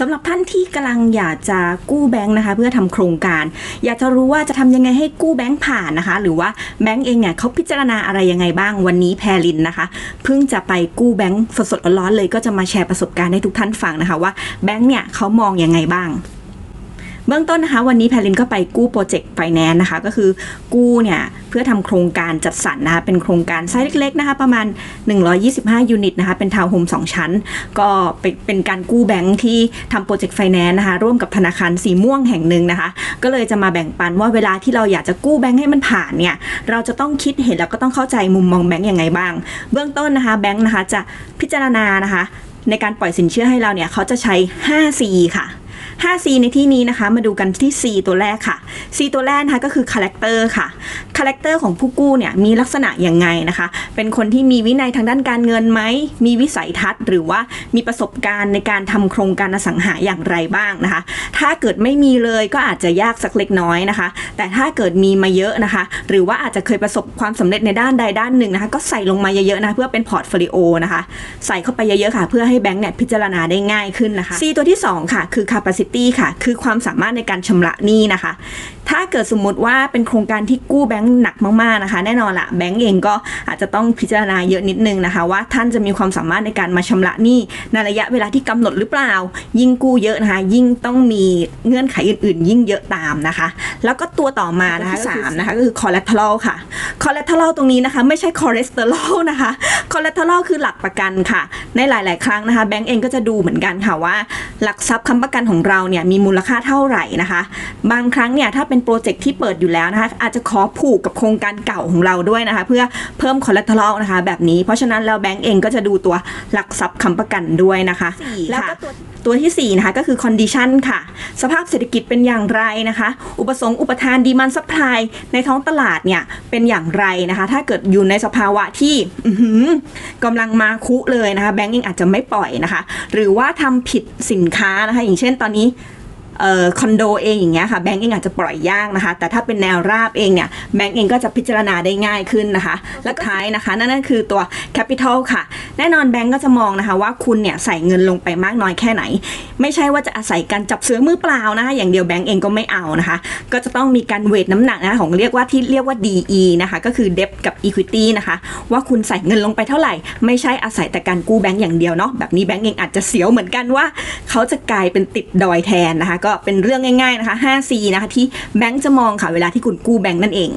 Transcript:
สำหรับท่านที่กำลังอยากจะกู้แบงค์นะคะเพื่อทำโครงการอยากจะรู้ว่าจะทำยังไงให้กู้แบงค์ผ่านนะคะหรือว่าแบงค์เองเนี่ยเขาพิจารณาอะไรยังไงบ้างวันนี้แพลินนะคะเพิ่งจะไปกู้แบงค์สดๆร้อนๆเลยก็จะมาแชร์ประสบการณ์ให้ทุกท่านฟังนะคะว่าแบงค์เนี่ยเขามองยังไงบ้างเบื้องต้นนะคะวันนี้แพลินก็ไปกู้โปรเจกต์ไฟแนนซ์นะคะก็คือกู้เนี่ยเพื่อทำโครงการจัดสรรนะคะเป็นโครงการไซส์เล็กๆนะคะประมาณ125ยูนิตนะคะเป็นทาวน์โฮม2ชั้นก็เป็นการกู้แบงค์ที่ทำโปรเจกต์ไฟแนนซ์นะคะร่วมกับธนาคารสีม่วงแห่งหนึ่งนะคะก็เลยจะมาแบ่งปันว่าเวลาที่เราอยากจะกู้แบงค์ให้มันผ่านเนี่ยเราจะต้องคิดเห็นแล้วก็ต้องเข้าใจมุมมองแบงค์ยังไงบ้างเบื้องต้นนะคะแบงค์นะคะจะพิจารณานะคะในการปล่อยสินเชื่อให้เราเนี่ยเขาจะใช้ 5C ค่ะ5C ในที่นี้นะคะมาดูกันที่ C ตัวแรกค่ะ C ตัวแรกนะคะก็คือคาแรคเตอร์ค่ะคาแรคเตอร์ของผู้กู้เนี่ยมีลักษณะยังไงนะคะเป็นคนที่มีวินัยทางด้านการเงินไหมมีวิสัยทัศน์หรือว่ามีประสบการณ์ในการทำโครงการอสังหาอย่างไรบ้างนะคะถ้าเกิดไม่มีเลยก็อาจจะยากสักเล็กน้อยนะคะแต่ถ้าเกิดมีมาเยอะนะคะหรือว่าอาจจะเคยประสบความสำเร็จในด้านใดด้านหนึ่งนะคะก็ใส่ลงมาเยอะๆนะเพื่อเป็นพอร์ตโฟลิโอนะคะใส่เข้าไปเยอะๆค่ะเพื่อให้แบงค์เนี่ยพิจารณาได้ง่ายขึ้นนะคะ C ตัวที่2ค่ะคือ capacity ค่ะคือความสามารถในการชำระหนี้นะคะถ้าเกิดสมมติว่าเป็นโครงการที่กู้แบงค์หนักมากๆนะคะแน่นอนละแบงค์เองก็อาจจะต้องพิจารณาเยอะนิดนึงนะคะว่าท่านจะมีความสามารถในการมาชำระหนี้ในระยะเวลาที่กำหนดหรือเปล่ายิ่งกู้เยอะนะคะยิ่งต้องมีเงื่อนไขอื่นๆยิ่งเยอะตามนะคะแล้วก็ตัวต่อมานะคะ3นะคะก็คือ collateral ค่ะ collateral ตรงนี้นะคะไม่ใช่ cholesterol นะคะ collateral คือหลักประกันค่ะในหลายๆครั้งนะคะแบงค์เองก็จะดูเหมือนกันค่ะว่าหลักทรัพย์ค้ำประกันของเราเนี่ยมีมูลค่าเท่าไหร่นะคะบางครั้งเนี่ยถ้าเป็นโปรเจกต์ที่เปิดอยู่แล้วนะคะอาจจะขอผูกกับโครงการเก่าของเราด้วยนะคะเพื่อเพิ่มคอเลสเตอรอลนะคะแบบนี้เพราะฉะนั้นแล้วแบงก์เองก็จะดูตัวหลักทรัพย์ค้ำประกันด้วยนะคะแล้วก็ตัวที่4นะคะก็คือ condition ค่ะสภาพเศรษฐกิจเป็นอย่างไรนะคะอุปสงค์อุปทาน demand supply ในท้องตลาดเนี่ยเป็นอย่างไรนะคะถ้าเกิดอยู่ในสภาวะที่กำลังมาคุเลยนะคะแบงก์เองอาจจะไม่ปล่อยนะคะหรือว่าทำผิดสินค้านะคะอย่างเช่นตอนนี้คอนโดเองอย่างเงี้ยค่ะแบงก์เองอาจจะปล่อยยากนะคะแต่ถ้าเป็นแนวราบเองเนี่ยแบงก์เองก็จะพิจารณาได้ง่ายขึ้นนะคะและท้ายนะคะนั่นคือตัว Capital ค่ะแน่นอนแบงก์ก็จะมองนะคะว่าคุณเนี่ยใส่เงินลงไปมากน้อยแค่ไหนไม่ใช่ว่าจะอาศัยการจับเสือมือเปล่านะคะอย่างเดียวแบงก์เองก็ไม่เอานะคะก็จะต้องมีการเวทน้ำหนักนะคะของที่เรียกว่า DE นะคะก็คือ Debt กับ Equity นะคะว่าคุณใส่เงินลงไปเท่าไหร่ไม่ใช่อาศัยแต่การกู้แบงก์อย่างเดียวเนาะแบบนี้แบงก์เองอาจจะเสียวเหมือนกันว่าเขาจะกลายเป็นติดดอยแทนนะคะก็เป็นเรื่องง่ายๆนะคะ 5C นะคะที่แบงค์จะมองค่ะเวลาที่คุณกู้แบงค์นั่นเอง